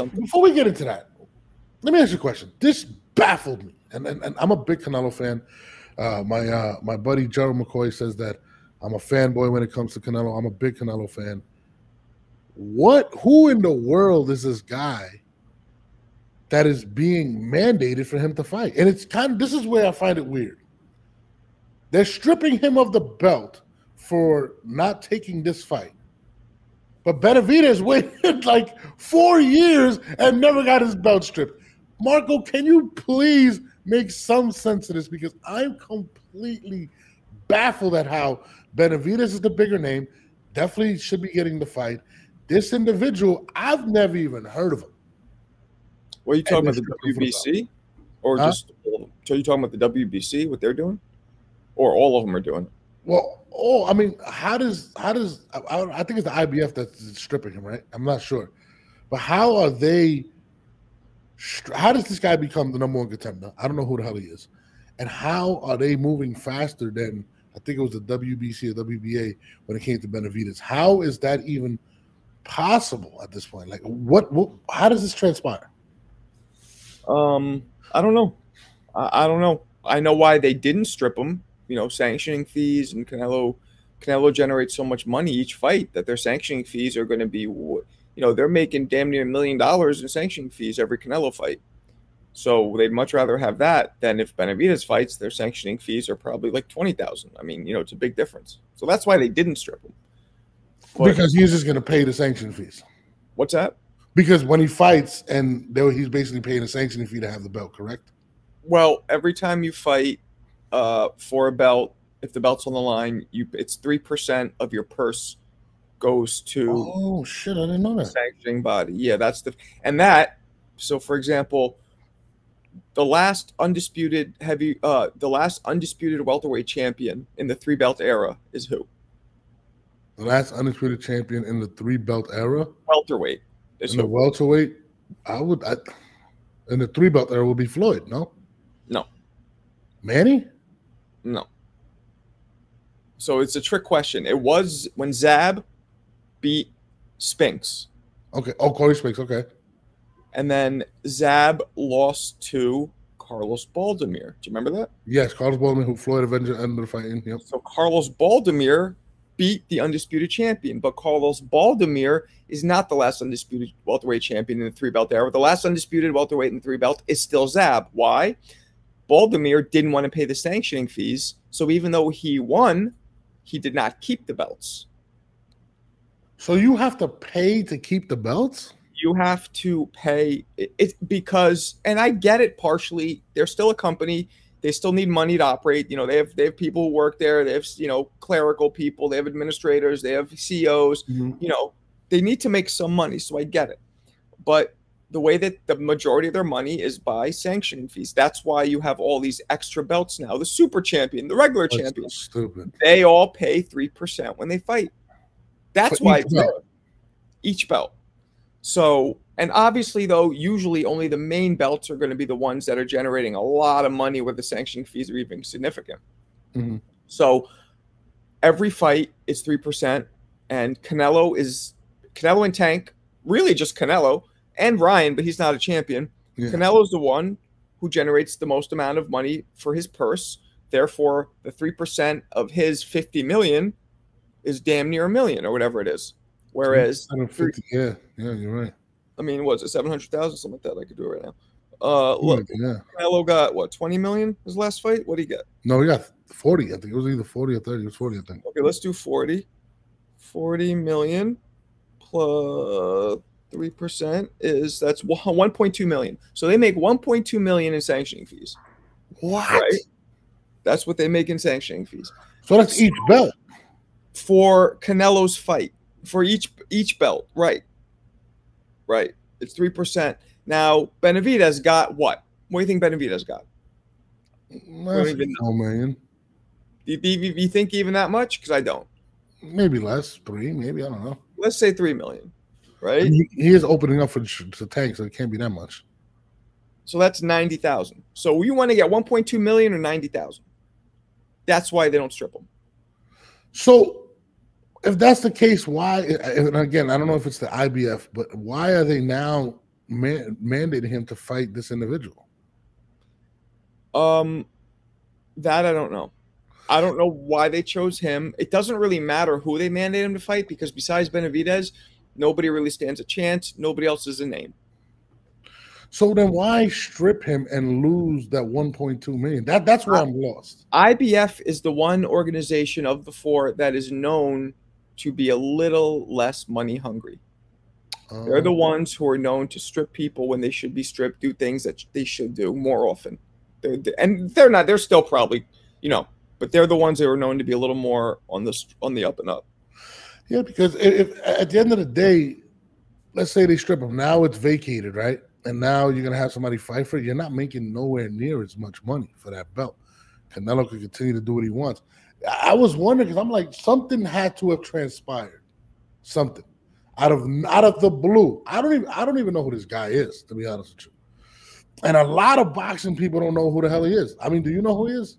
something. Before we get into that, let me ask you a question. This baffled me, and I'm a big Canelo fan. My buddy General McCoy says that I'm a fanboy when it comes to Canelo. I'm a big Canelo fan. Who in the world is this guy that is being mandated for him to fight? And it's kind of, this is where I find it weird. They're stripping him of the belt for not taking this fight. But Benavidez waited like 4 years and never got his belt stripped. Marco, can you please make some sense of this? Because I'm completely baffled at how Benavidez is the bigger name, definitely should be getting the fight. This individual, I've never even heard of him. What are you talking about, the WBC? Or just, so you talking about the WBC, what they're doing? Or all of them are doing it? Well, oh, I mean, how does I think it's the IBF that's stripping him, right? I'm not sure, but how are they? How does this guy become the #1 contender? I don't know who the hell he is, and how are they moving faster than I think it was the WBC or WBA when it came to Benavidez? How is that even possible at this point? Like, what how does this transpire? I don't know. I don't know. I know why they didn't strip him. You know, sanctioning fees, and Canelo generates so much money each fight that their sanctioning fees are going to be, you know, they're making damn near $1 million in sanctioning fees every Canelo fight. So they'd much rather have that than if Benavidez fights, their sanctioning fees are probably like 20,000. I mean, you know, it's a big difference. So that's why they didn't strip him. But because he's just going to pay the sanction fees. What's that? Because when he fights, and he's basically paying a sanctioning fee to have the belt, correct? Well, every time you fight, for a belt, if the belt's on the line, it's 3% of your purse goes to. Oh shit! I didn't know that. Sanctioning body, yeah, that's the So, for example, the last undisputed welterweight champion in the 3-belt era is who? The last undisputed champion in the 3-belt era. Welterweight. In the welterweight, in the 3-belt era would be Floyd. No. No. Manny. No. So it's a trick question. It was when Zab beat Spinks. Okay. Oh, Corey Spinks. Okay. And then Zab lost to Carlos Baldomir. Do you remember that? Yes, Carlos Baldomir, who Floyd Avenger ended up fighting. Yep. So Carlos Baldomir beat the undisputed champion, but Carlos Baldomir is not the last undisputed welterweight champion in the 3-belt era. The last undisputed welterweight in the 3-belt is still Zab. Why? Baldomir didn't want to pay the sanctioning fees, so even though he won, he did not keep the belts. So you have to pay to keep the belts? You have to pay because, and I get it partially. They're still a company; they still need money to operate. You know, they have people who work there. They have clerical people. They have administrators. They have CEOs. Mm-hmm. You know, they need to make some money. So I get it, but the way that the majority of their money is by sanctioning fees. That's why you have all these extra belts now. The super champion, the regular champion. That's stupid. They all pay 3% when they fight. That's why each belt. So, and obviously though, usually only the main belts are going to be the ones that are generating a lot of money where the sanctioning fees are even significant. Mm-hmm. So every fight is 3%, and Canelo and Tank, really just Canelo, and Ryan, but he's not a champion. Yeah. Canelo's the one who generates the most amount of money for his purse. Therefore, the 3% of his 50 million is damn near $1 million or whatever it is. Whereas, 50, yeah, you're right. I mean, was it 700,000, something like that? I could do it right now. Look, yeah. Canelo got what, 20 million his last fight? What did he get? No, he got 40. I think it was either 40 or 30. It was 40, I think. Okay, let's do 40. 40 million plus 3% is, that's 1.2 million. So they make 1.2 million in sanctioning fees. What? Right? That's what they make in sanctioning fees. So that's each belt. For Canelo's fight, for each belt, right? Right. It's 3%. Now, Benavidez got what? What do you think Benavidez got? $1 million. Do you think even that much? Because I don't. Maybe less, 3, maybe, I don't know. Let's say 3 million. Right, he is opening up for the Tank, so it can't be that much. So that's 90,000. So you want to get 1.2 million or 90,000. That's why they don't strip them. So, if that's the case, why? And again, I don't know if it's the IBF, but why are they now mandated him to fight this individual? That I don't know. I don't know why they chose him. It doesn't really matter who they mandate him to fight, because besides Benavidez, nobody really stands a chance. Nobody else is a name. So then why strip him and lose that $1.2 million? That's where I'm lost. IBF is the one organization of the four that is known to be a little less money hungry. They're the ones who are known to strip people when they should be stripped, do things that they should do more often. They're still probably, you know, but they're the ones that are known to be a little more on the up and up. Yeah, because if, at the end of the day, let's say they strip him. Now it's vacated, right? And now you're going to have somebody fight for it. You're not making nowhere near as much money for that belt. Canelo can continue to do what he wants. I was wondering, because I'm like, something had to have transpired. Something. Out of the blue. I don't even know who this guy is, to be honest with you. And a lot of boxing people don't know who the hell he is. I mean, do you know who he is?